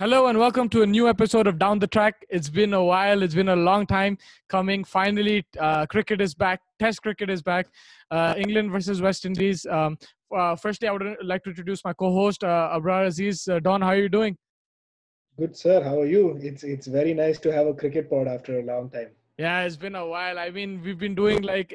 Hello and welcome to a new episode of Down The Track. It's been a while. It's been a long time coming. Finally, cricket is back. Test cricket is back. England versus West Indies. Firstly, I would like to introduce my co-host, Abrar Aziz. Don, how are you doing? Good, sir. How are you? It's very nice to have a cricket pod after a long time. Yeah, it's been a while. I mean, we've been doing like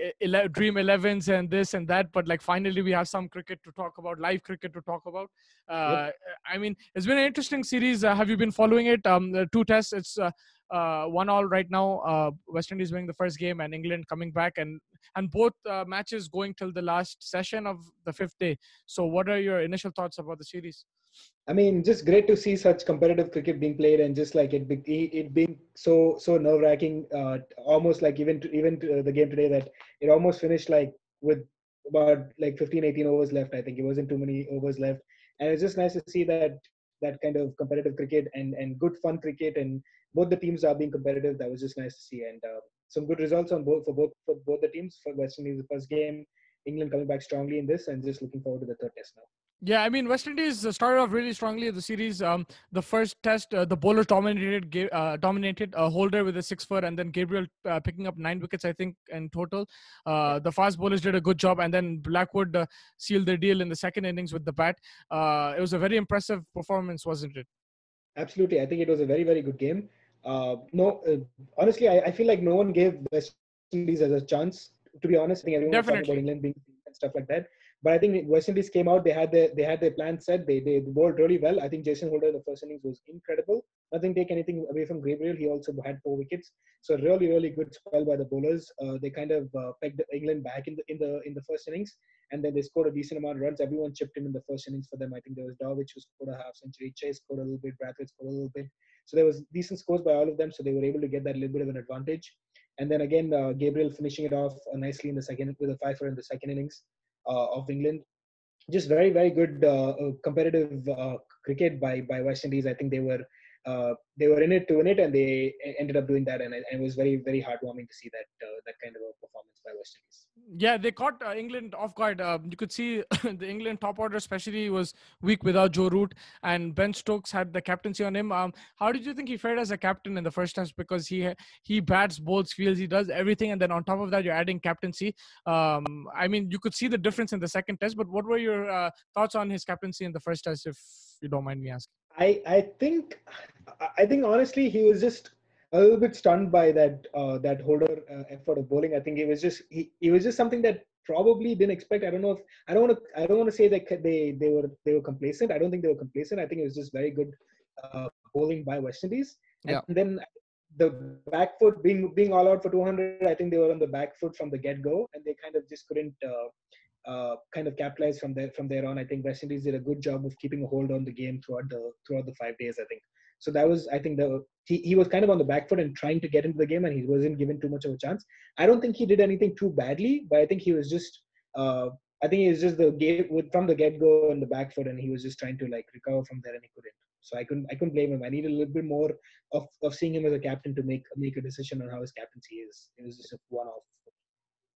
Dream 11s and this and that, but like finally we have some cricket to talk about, live cricket to talk about. Yep. I mean, it's been an interesting series. Have you been following it? The two tests, it's 1-1 right now. West Indies winning the first game and England coming back and both matches going till the last session of the fifth day. So what are your initial thoughts about the series? I mean, just great to see such competitive cricket being played, and just like it being so nerve-wracking, almost like even to the game today, that it almost finished like with about like 15-18 overs left. I think it wasn't too many overs left, and it's just nice to see that kind of competitive cricket and good fun cricket, and both the teams are being competitive. That was just nice to see, and some good results on both the teams. For West Indies, the first game, England coming back strongly in this, and just looking forward to the third test now. Yeah, I mean, West Indies started off really strongly in the series. The first test, the bowlers dominated Holder with a 6-for, and then Gabriel picking up 9 wickets, I think, in total. The fast bowlers did a good job, and then Blackwood sealed their deal in the second innings with the bat. It was a very impressive performance, wasn't it? Absolutely. I think it was a very, very good game. Honestly, I feel like no one gave West Indies as a chance. To be honest, I think everyone was talking about England being and stuff like that. But I think West Indies came out. They had their plan set. They bowled really well. I think Jason Holder in the first innings was incredible. Nothing take anything away from Gabriel. He also had 4 wickets. So really, really good spell by the bowlers. They kind of pegged England back in the first innings, and then they scored a decent amount of runs. Everyone chipped in the first innings for them. I think there was Dawid who scored a half century. Chase scored a little bit. Brathwaite scored a little bit. So there was decent scores by all of them. So they were able to get that little bit of an advantage. And then again, Gabriel finishing it off nicely in the second with a 5-for in the second innings. Of England. Just very, very good competitive cricket by West Indies. I think they were in it to win it, and they ended up doing that, and it was very, very heartwarming to see that kind of a performance by West Indies. Yeah, they caught England off guard. You could see the England top order especially was weak without Joe Root, and Ben Stokes had the captaincy on him. How did you think he fared as a captain in the first test? Because he bats, bowls, fields, he does everything, and then on top of that, you're adding captaincy. I mean, you could see the difference in the second test, but what were your thoughts on his captaincy in the first test, if you don't mind me asking? I think honestly he was just a little bit stunned by that Holder effort of bowling. I think it was just he was just something that probably didn't expect. I don't want to say that they were complacent. I don't think they were complacent. I think it was just very good bowling by West Indies. Yeah. And then the back foot being all out for 200. I think they were on the back foot from the get go, and they kind of just couldn't. Kind of capitalized from there on. I think West Indies did a good job of keeping a hold on the game throughout the 5 days. I think so. That was he was kind of on the back foot and trying to get into the game, and he wasn't given too much of a chance. I don't think he did anything too badly, but I think he was just the game from the get go on the back foot, and he was just trying to like recover from there, and he couldn't. So I couldn't blame him. I needed a little bit more of seeing him as a captain to make a decision on how his captaincy is. It was just a one-off.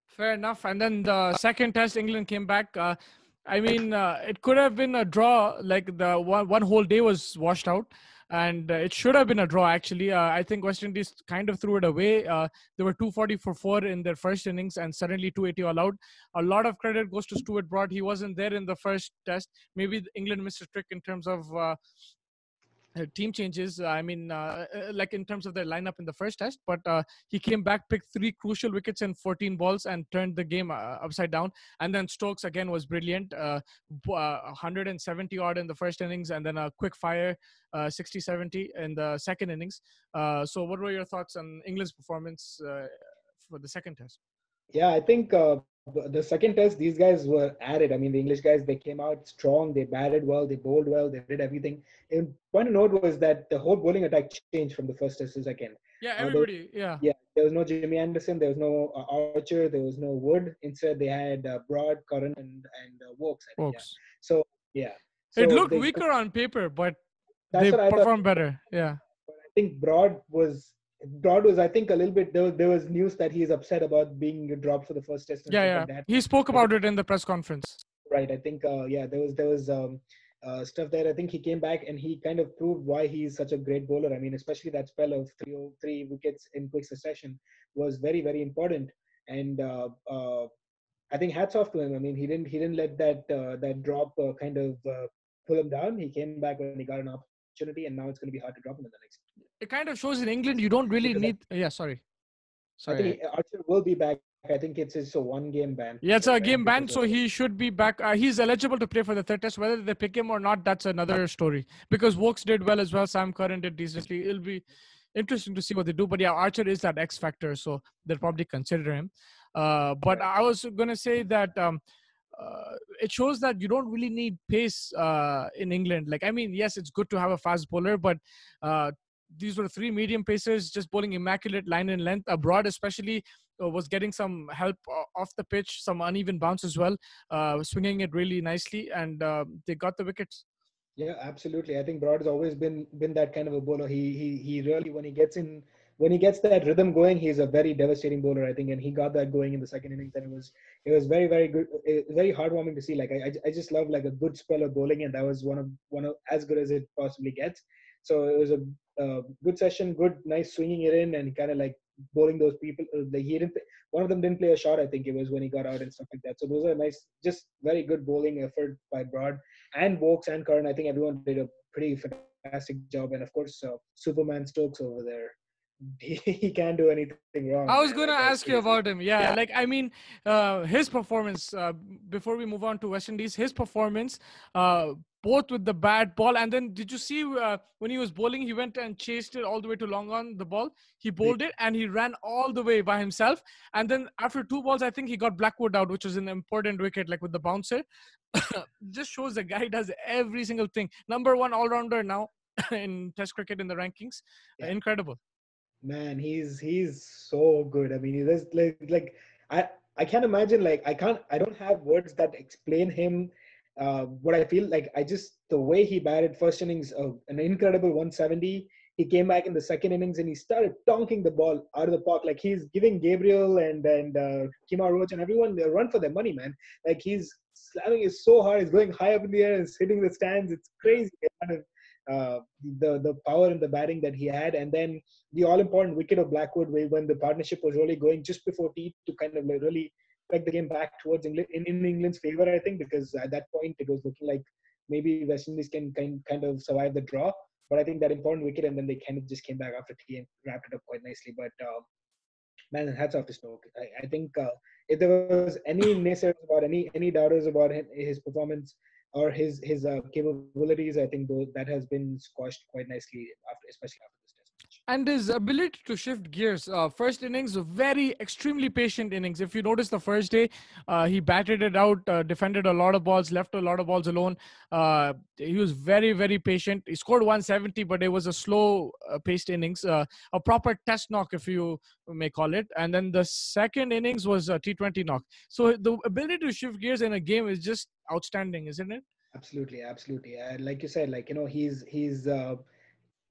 Fair enough. And then the second test, England came back. I mean, it could have been a draw. Like the one whole day was washed out, and it should have been a draw actually. I think West Indies kind of threw it away. They were 240 for 4 in their first innings, and suddenly 280 all out. A lot of credit goes to Stuart Broad. He wasn't there in the first test. Maybe England missed a trick in terms of team changes. I mean, like in terms of their lineup in the first test, but he came back, picked 3 crucial wickets in 14 balls, and turned the game upside down. And then Stokes again was brilliant, 170 odd in the first innings, and then a quick fire 60-70 in the second innings. So, what were your thoughts on England's performance for the second test? Yeah, I think the second test, these guys were at it. I mean, the English guys, they came out strong. They batted well. They bowled well. They did everything. And one to note was that the whole bowling attack changed from the first test to second. Yeah, everybody. Yeah. There was no Jimmy Anderson. There was no Archer. There was no Wood. Instead, they had Broad, Curran, and Wokes. So, yeah. So it looked weaker on paper, but they performed better. Yeah. But I think Broad was, I think, a little bit. There was news that he is upset about being dropped for the first test. And yeah. Like that. He spoke about it in the press conference. Right. I think. Yeah. There was stuff there. I think he came back and he kind of proved why he's such a great bowler. I mean, especially that spell of 3 wickets in quick succession was very, very important. And I think hats off to him. I mean, he didn't let that drop kind of pull him down. He came back when he got an opportunity, and now it's going to be hard to drop him in the next. It kind of shows in England you don't really need. Yeah, sorry. I think Archer will be back. I think it's his one-game ban. Yeah, it's a game ban, so he should be back. He's eligible to play for the third test. Whether they pick him or not, that's another story. Because Wokes did well as well. Sam Curran did decently. It'll be interesting to see what they do. But yeah, Archer is that X factor, so they'll probably consider him. But I was going to say that it shows that you don't really need pace in England. Like, I mean, yes, it's good to have a fast bowler, but... these were 3 medium pacers just bowling immaculate line and length. Abroad especially was getting some help off the pitch, some uneven bounce as well, swinging it really nicely, and they got the wickets. Yeah, absolutely. I think Broad has always been that kind of a bowler. He really, when he gets that rhythm going, he's a very devastating bowler, I think, and he got that going in the second innings, and it was very, very good, very heartwarming to see. Like I just love like a good spell of bowling, and that was one of as good as it possibly gets. So it was a good session, good, nice swinging it in and kind of like bowling those people. One of them didn't play a shot, I think it was when he got out and stuff like that. So those are nice, just very good bowling effort by Broad and Wokes and Curran. I think everyone did a pretty fantastic job. And of course, Superman Stokes over there. He can't do anything wrong. I was going to ask you about him. Yeah. Like, I mean, his performance, before we move on to West Indies, his performance, both with the bat, ball, and then did you see when he was bowling, he went and chased it all the way to long on the ball. He bowled it and he ran all the way by himself. And then after 2 balls, I think he got Blackwood out, which was an important wicket, like with the bouncer. Just shows the guy does every single thing. #1 all-rounder now in Test cricket in the rankings. Yeah. Incredible. Man, he's so good. I mean, he's like I can't imagine. Like I don't have words that explain him. What I feel like, the way he batted first innings, an incredible 170. He came back in the second innings and he started tonking the ball out of the park. Like he's giving Gabriel and Kima Roach and everyone a run for their money, man. Like he's slamming it so hard. He's going high up in the air and it's hitting the stands. It's crazy. The power and the batting that he had, and then the all-important wicket of Blackwood when the partnership was really going just before tea to kind of like really peg the game back towards England, in England's favor, I think, because at that point it was looking like maybe West Indies can kind of survive the draw, but I think that important wicket, and then they kind of just came back after tea and wrapped it up quite nicely. But man, hats off to Stoke. I think if there was any naysayers about any doubters about his performance or his capabilities, I think that has been squashed quite nicely, especially after this test. And his ability to shift gears. First innings, extremely patient innings. If you notice the first day, he batted it out, defended a lot of balls, left a lot of balls alone. He was very, very patient. He scored 170, but it was a slow-paced innings, a proper test knock, if you may call it. And then the second innings was a T20 knock. So the ability to shift gears in a game is just outstanding, isn't it? Absolutely. Like you said, like, you know,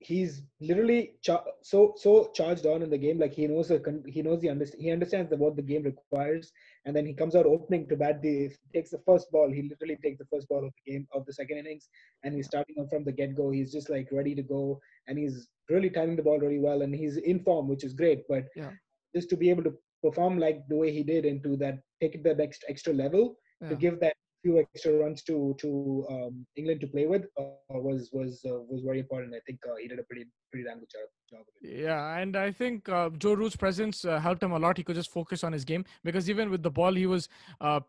he's literally so charged on in the game. Like he understands what the game requires, and then he comes out opening to bat. Takes the first ball. He literally takes the first ball of the game of the second innings, and he's starting on from the get go. He's just like ready to go, and he's really timing the ball really well, and he's in form, which is great. But yeah, just to be able to perform like the way he did and to that take it the next extra level, yeah, to give that few extra runs to England to play with was very important. I think he did a pretty damn good job of it. Yeah, and I think Joe Root's presence helped him a lot. He could just focus on his game, because even with the ball, he was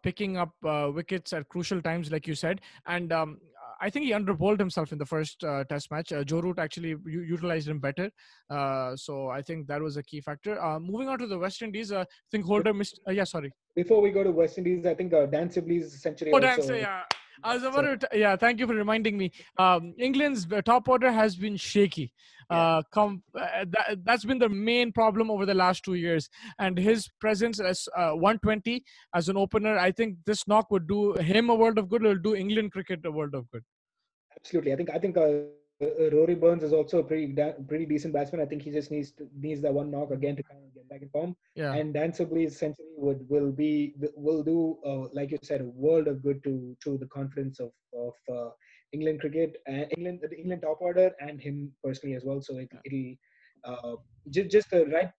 picking up wickets at crucial times, like you said. And I think he underbowled himself in the first test match. Joe Root actually utilized him better. So I think that was a key factor. Moving on to the West Indies, I think Holder missed... Before we go to West Indies, I think Dan Sibley's century... thank you for reminding me. England's top order has been shaky. That's been the main problem over the last 2 years. And his presence as 120 as an opener, I think this knock would do him a world of good. It will do England cricket a world of good. Absolutely. I think Rory Burns is also a pretty decent batsman. I think he just needs that one knock again to kind of get back in form. Yeah. And Dan Sibley's century will do, like you said, a world of good to the confidence of England cricket, England top order, and him personally as well. So it'll just the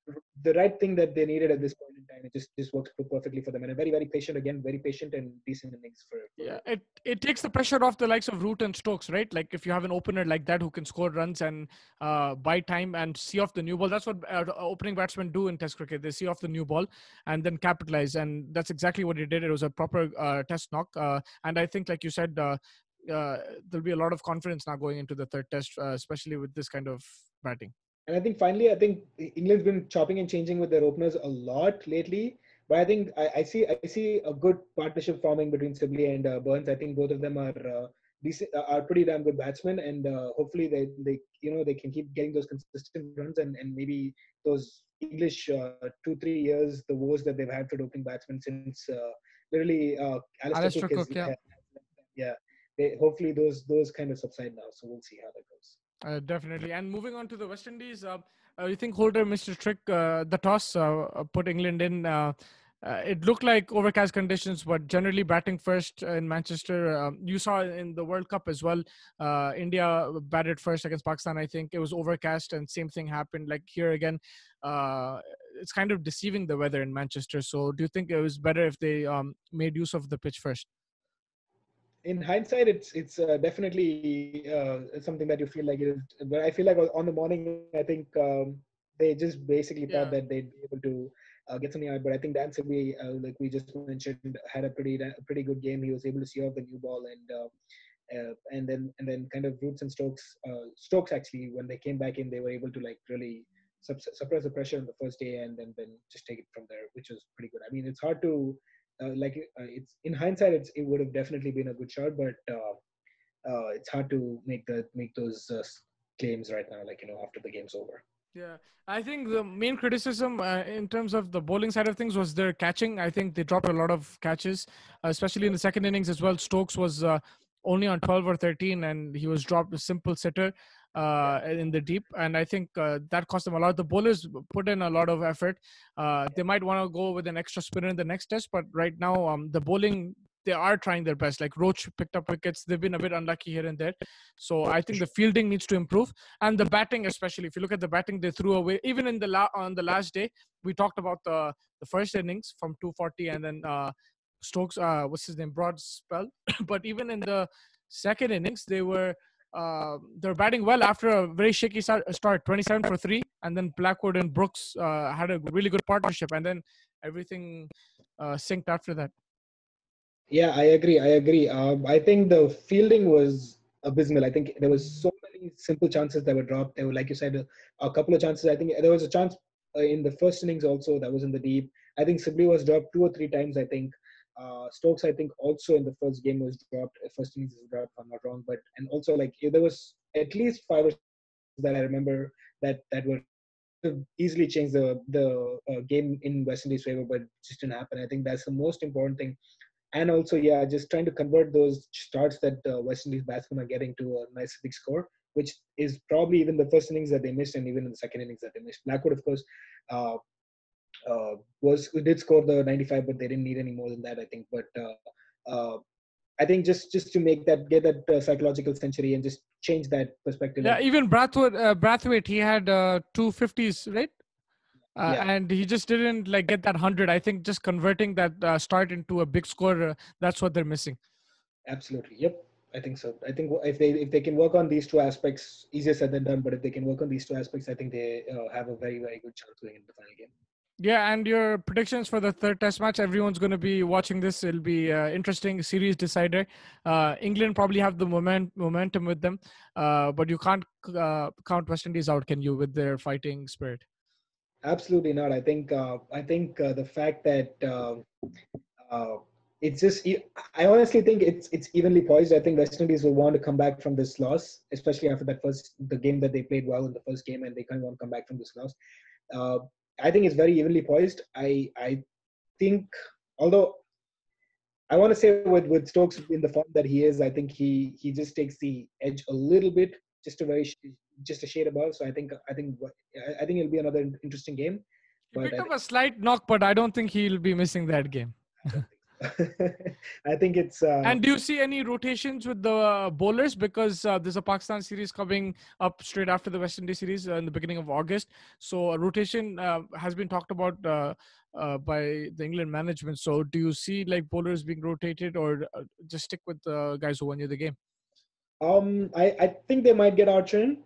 right thing that they needed at this point in time. It just works perfectly for them, and very patient and decent innings for it takes the pressure off the likes of Root and Stokes, right? Like if you have an opener like that who can score runs and buy time and see off the new ball, that's what opening batsmen do in Test cricket. They see off the new ball and then capitalize, and that's exactly what he did. It was a proper Test knock, and I think, like you said, there'll be a lot of confidence now going into the third Test, especially with this kind of batting. And I think finally, England's been chopping and changing with their openers a lot lately. But I think I see a good partnership forming between Sibley and Burns. I think both of them are pretty damn good batsmen, and hopefully they can keep getting those consistent runs and maybe those English 2-3 years, the woes that they've had for opening batsmen since literally Alistair Cook. Hopefully those kind of subside now. So we'll see how that goes. Definitely. And moving on to the West Indies, you think Holder missed a trick, the toss, put England in. It looked like overcast conditions, but generally batting first in Manchester. You saw in the World Cup as well, India batted first against Pakistan. I think it was overcast, and same thing happened. Like here again, it's kind of deceiving, the weather in Manchester. So do you think it was better if they made use of the pitch first? In hindsight, it's definitely something that you feel like it is. But I feel like on the morning, I think they just basically thought that they'd be able to get something out. But I think Dan Sibley, like we just mentioned, had a pretty good game. He was able to see off the new ball, and then kind of Roots and Stokes. Stokes actually, when they came back in, they were able to like really suppress the pressure on the first day, and then just take it from there, which was pretty good. I mean, it's hard to. It's in hindsight, it would have definitely been a good shot, but it's hard to make those claims right now. After the game's over. Yeah, I think the main criticism in terms of the bowling side of things was their catching. I think they dropped a lot of catches, especially in the second innings as well. Stokes was only on 12 or 13, and he was dropped a simple sitter in the deep, and I think that cost them a lot. The bowlers put in a lot of effort. They might want to go with an extra spinner in the next Test, but right now the bowling, they are trying their best. Like Roach picked up wickets. They've been a bit unlucky here and there. So I think the fielding needs to improve, and the batting especially. If you look at the batting, they threw away. Even on the last day, we talked about the first innings from 240, and then Stokes, Broad spell. But even in the second innings, they were... they're batting well after a very shaky start, 27 for 3, and then Blackwood and Brooks had a really good partnership, and then everything synced after that. Yeah, I agree. I think the fielding was abysmal. I think there was so many simple chances that were dropped. There were, like you said, a couple of chances. I think there was a chance in the first innings also that was in the deep. I think Sibley was dropped 2 or 3 times, I think. Stokes, I think, also in the first game was dropped. First innings was dropped, if I'm not wrong. But and also like there was at least 5 or 6 that I remember that would easily change the game in West Indies' favor, but just didn't happen. I think that's the most important thing. And also, just trying to convert those starts that West Indies batsmen are getting to a nice big score, which is probably even the first innings that they missed, and even in the second innings that they missed. Blackwood, of course. Did score the 95, but they didn't need any more than that, I think. But I think just to get that psychological century and just change that perspective. Yeah, even Brathwaite, he had 250s, right? And he just didn't get that 100. I think just converting that start into a big score, that's what they're missing. Absolutely, yep. I think so. I think if they can work on these two aspects, easier said than done. But if they can work on these two aspects, I think they have a very, very good chance going into the final game. Yeah, and your predictions for the third Test match, everyone's going to be watching this. It'll be interesting series decider. England probably have the momentum with them, but you can't count West Indies out, can you, with their fighting spirit? Absolutely not. I think the fact that it's just... I honestly think it's evenly poised. I think West Indies will want to come back from this loss, especially after the game that they played well in the first game, and they kind of want to come back from this loss. I think it's very evenly poised. I think, although I want to say with Stokes in the form that he is, I think he just takes the edge a little bit, just a shade above. So I think it'll be another interesting game. He picked up a slight knock, but I don't think he'll be missing that game. I think it's... And do you see any rotations with the bowlers? Because there's a Pakistan series coming up straight after the West Indies series in the beginning of August. So a rotation has been talked about by the England management. So do you see like bowlers being rotated, or just stick with the guys who won you the game? I think they might get Archer in.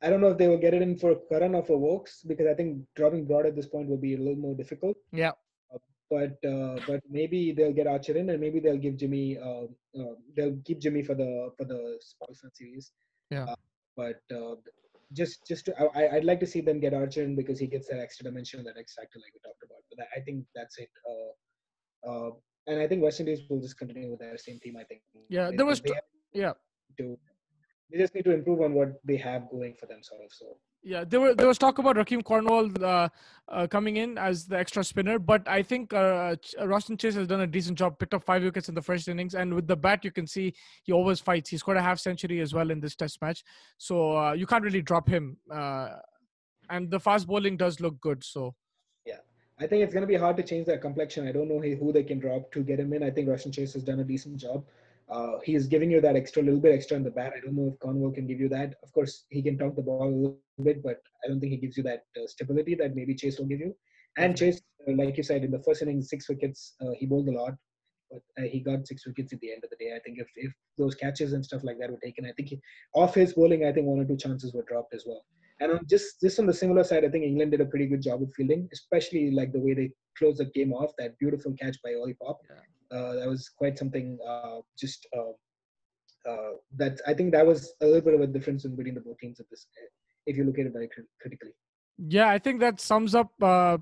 I don't know if they will get it in for Curran or for Wokes, because I think dropping Broad at this point will be a little more difficult. Yeah. But maybe they'll get Archer in, and maybe they'll give Jimmy. They'll keep Jimmy for the Pakistan series. Yeah. I'd like to see them get Archer in, because he gets that extra dimension, that X factor, like we talked about. But I think that's it. And I think West Indies will just continue with their same team. I think. Yeah. They just need to improve on what they have going for them, sort of. So yeah, there was talk about Raheem Cornwall coming in as the extra spinner, but I think Roston Chase has done a decent job. Picked up 5 wickets in the first innings, and with the bat, you can see he always fights. He scored a half century as well in this Test match, so you can't really drop him. And the fast bowling does look good. So yeah, I think it's going to be hard to change their complexion. I don't know who they can drop to get him in. I think Roston Chase has done a decent job. He is giving you that little bit extra in the bat. I don't know if Cornwall can give you that. Of course, he can talk the ball a little bit, but I don't think he gives you that stability that maybe Chase will give you. And Chase, like you said, in the first inning, 6 wickets, he bowled a lot, but he got 6 wickets at the end of the day. I think if those catches and stuff like that were taken, I think off his bowling, I think 1 or 2 chances were dropped as well. And just on the similar side, I think England did a pretty good job of fielding, especially like the way they closed the game off, that beautiful catch by Ollie Pop. Yeah. That was quite something. That I think that was a little bit of a difference in between the both teams at this, if you look at it very critically. Yeah, I think that sums up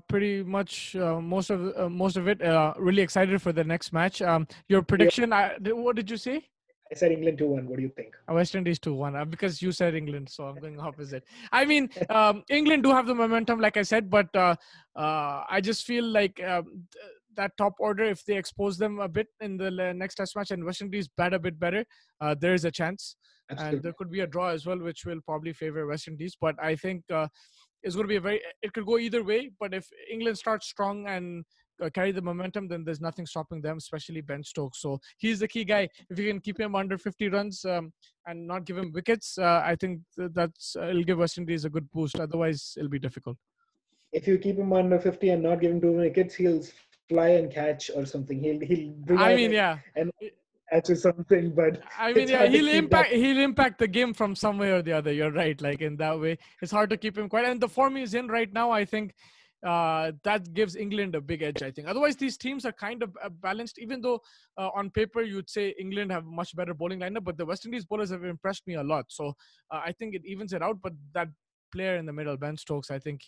pretty much most of it. Really excited for the next match. Your prediction? Yeah. What did you say? I said England 2-1. What do you think? West Indies 2-1. Because you said England, so I'm going opposite. I mean, England do have the momentum, like I said, but I just feel like that top order, if they expose them a bit in the next Test match and West Indies bat a bit better, there is a chance. Absolutely. And there could be a draw as well, which will probably favor West Indies. But I think it's going to be it could go either way. But if England starts strong and carry the momentum, then there's nothing stopping them, especially Ben Stokes. So he's the key guy. If you can keep him under 50 runs and not give him wickets, I think it'll give West Indies a good boost. Otherwise, it'll be difficult. If you keep him under 50 and not give him 2 wickets, he'll fly and catch or something. He'll bring and catch or something. But I mean, yeah, he'll impact the game from some way or the other. You're right. Like in that way, it's hard to keep him quiet. And the form he's in right now, I think, that gives England a big edge, I think. Otherwise, these teams are kind of balanced, even though on paper you'd say England have a much better bowling lineup, but the West Indies bowlers have impressed me a lot. So I think it evens it out. But that player in the middle, Ben Stokes, I think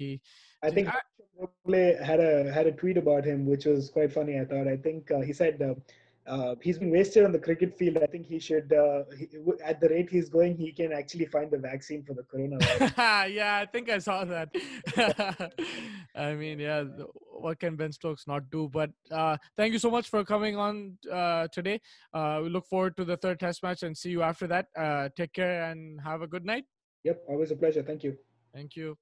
had a tweet about him, which was quite funny, I thought. I think he said he's been wasted on the cricket field. I think he should, at the rate he's going, he can actually find the vaccine for the coronavirus. Yeah, I think I saw that. I mean, yeah, what can Ben Stokes not do? But thank you so much for coming on today. We look forward to the third Test match and see you after that. Take care and have a good night. Yep, always a pleasure. Thank you. Thank you.